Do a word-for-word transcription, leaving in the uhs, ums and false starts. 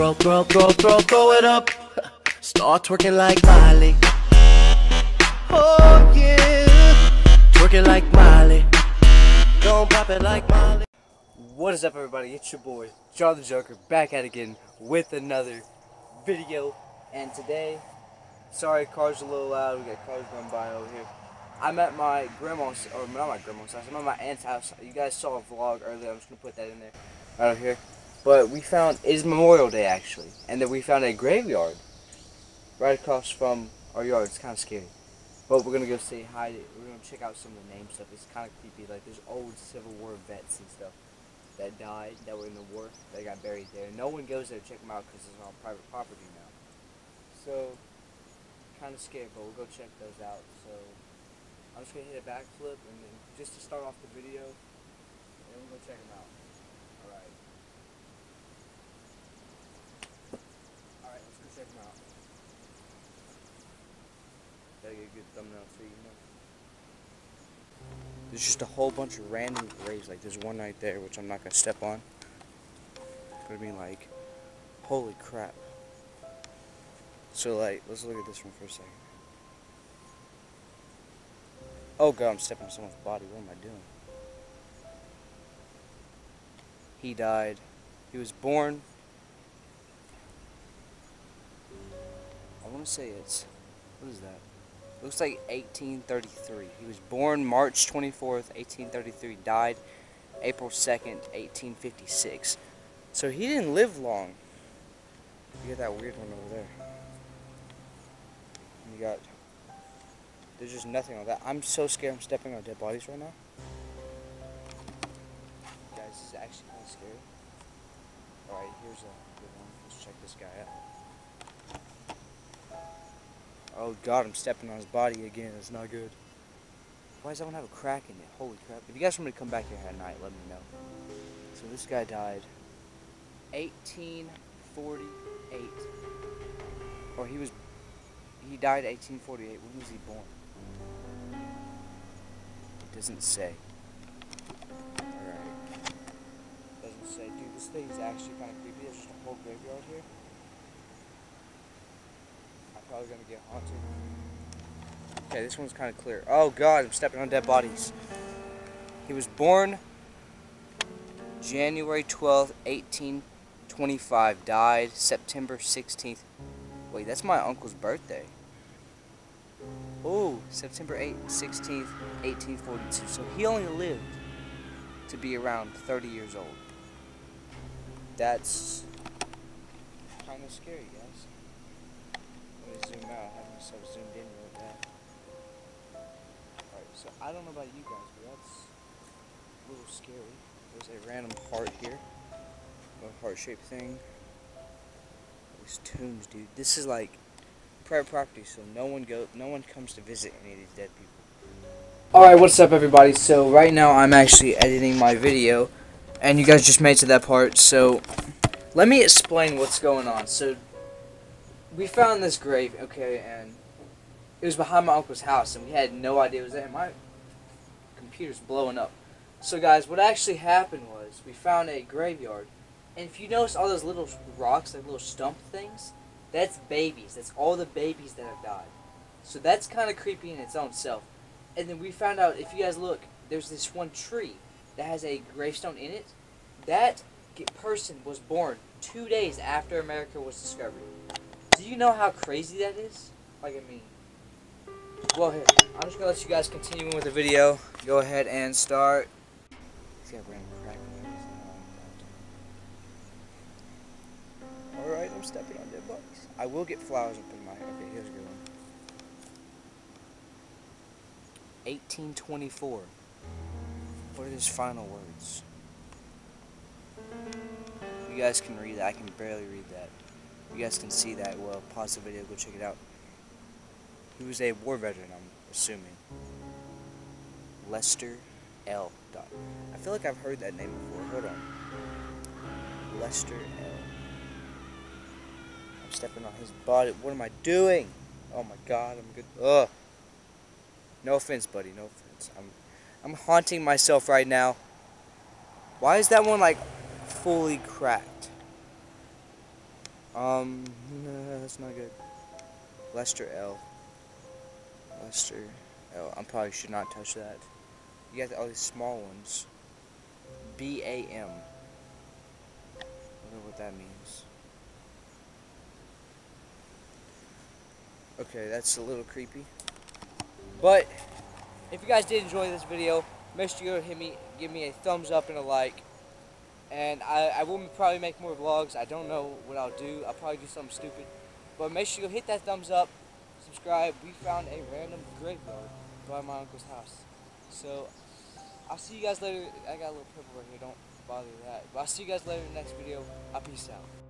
Throw, throw, throw, throw, throw it up. Start twerking like Miley. Oh yeah, twerking like Miley. Don't pop it like Miley. What is up, everybody? It's your boy John the Joker, back at it again with another video. And today, sorry, car's a little loud. We got cars going by over here. I'm at my grandma's, or not my grandma's house. I'm at my aunt's house. You guys saw a vlog earlier. I'm just gonna put that in there right over here. But we found, it's Memorial Day actually, and then we found a graveyard right across from our yard. It's kind of scary, but we're gonna go say hi. We're gonna check out some of the name stuff. It's kind of creepy. Like there's old Civil War vets and stuff that died, that were in the war, that got buried there. No one goes there to check them out because it's all private property now. So kind of scary, but we'll go check those out. So I'm just gonna hit a backflip, and then just to start off the video, and we'll go check them out. All right. All right, let's go check them out. Gotta get a good thumbnail so you know. There's just a whole bunch of random graves. Like there's one right there, which I'm not gonna step on. But I mean, like, holy crap. So like, let's look at this one for a second. Oh god, I'm stepping on someone's body. What am I doing? He died. He was born, I want to say it's, what is that? It looks like eighteen thirty-three. He was born March twenty-fourth, eighteen thirty-three. Died April second, eighteen fifty-six. So he didn't live long. You got that weird one over there. And you got... There's just nothing on that. I'm so scared I'm stepping on dead bodies right now. Guys, this is actually kind of scary. Alright, here's a good one. Let's check this guy out. Oh god, I'm stepping on his body again. It's not good. Why does that one have a crack in it? Holy crap. If you guys want me to come back here at night, let me know. So this guy died eighteen forty-eight. Or he was... He died eighteen forty-eight. When was he born? Doesn't say. Alright. Doesn't say. Dude, this thing's actually kind of creepy. There's just a whole graveyard here. I'm probably gonna get haunted. Okay, this one's kind of clear. Oh god, I'm stepping on dead bodies. He was born January twelfth, eighteen twenty-five. Died September sixteenth. Wait, that's my uncle's birthday. Oh, September sixteenth, eighteen forty-two. So he only lived to be around thirty years old. That's kind of scary, guys. Let me zoom out. I have myself zoomed in like that. Alright, so I don't know about you guys, but that's a little scary. There's a random heart here. A little heart-shaped thing. These tombs, dude. This is like private property, so no one go, no one comes to visit any of these dead people. All right, what's up, everybody? So right now I'm actually editing my video, and you guys just made it to that part. So let me explain what's going on. So we found this grave, okay, and it was behind my uncle's house, and we had no idea it was there. My computer's blowing up. So guys, what actually happened was we found a graveyard. And if you notice all those little rocks, like little stump things, that's babies. That's all the babies that have died. So that's kind of creepy in its own self. And then we found out, if you guys look, there's this one tree that has a gravestone in it. That person was born two days after America was discovered. Do you know how crazy that is? Like, I mean... Well, here, I'm just going to let you guys continue with the video. Go ahead and start. Let's get random crack. Alright, I'm stepping on dead bodies. I will get flowers up in my... Okay, here's a good one. eighteen twenty-four. What are his final words? You guys can read that. I can barely read that. You guys can see that. Well, pause the video. Go check it out. He was a war veteran, I'm assuming. Lester L. I feel like I've heard that name before. Hold on. Lester L. Stepping on his body. What am I doing? Oh my god, I'm good. Ugh. No offense, buddy. No offense. I'm I'm haunting myself right now. Why is that one like fully cracked? Um, no, that's not good. Lester L. Lester L. I probably should not touch that. You got all these small ones. B A M. I don't know what that means. Okay, that's a little creepy. But if you guys did enjoy this video, make sure you go hit me, give me a thumbs up and a like. And I, I will probably make more vlogs. I don't know what I'll do. I'll probably do something stupid. But make sure you hit that thumbs up, subscribe. We found a random graveyard by my uncle's house. So I'll see you guys later. I got a little purple right here. Don't bother that. But I'll see you guys later in the next video. I'll peace out.